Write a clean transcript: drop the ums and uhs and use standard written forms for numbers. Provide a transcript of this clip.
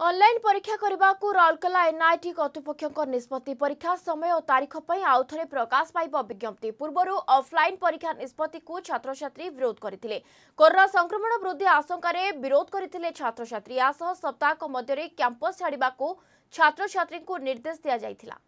Online परीक्षा करने को राउरकेला एनआईटी कर्तृपक्षों निष्पत्ति परीक्षा समय और तारीख पर आउ थे प्रकाश पाइब विज्ञप्ति पूर्वर ऑफलाइन परीक्षा निष्पत्ति को छात्र छात्री विरोध करते कोरोना संक्रमण वृद्धि आशंकार विरोध करते छात्र छात्री आसह सप्ताहक मध्य कैंपस छाड़ा को छात्र छात्री को निर्देश दिया जायथिला।